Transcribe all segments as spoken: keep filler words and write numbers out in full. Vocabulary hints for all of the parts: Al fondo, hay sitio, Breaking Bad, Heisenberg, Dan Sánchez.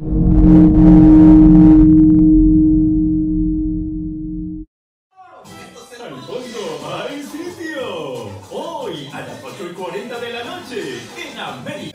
Al fondo hay sitio. Hoy a las ocho y cuarenta de la noche en América.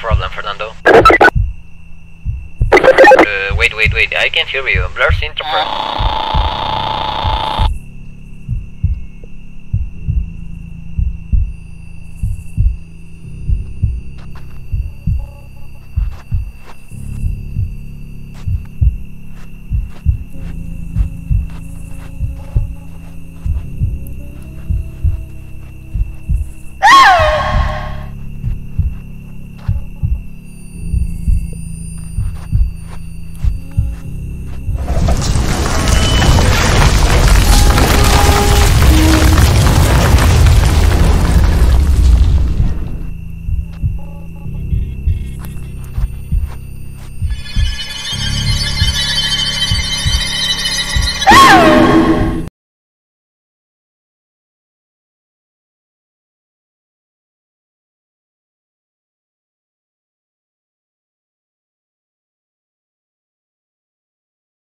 Problem, Fernando. Uh, wait, wait, wait. I can't hear you. Blur's interpret.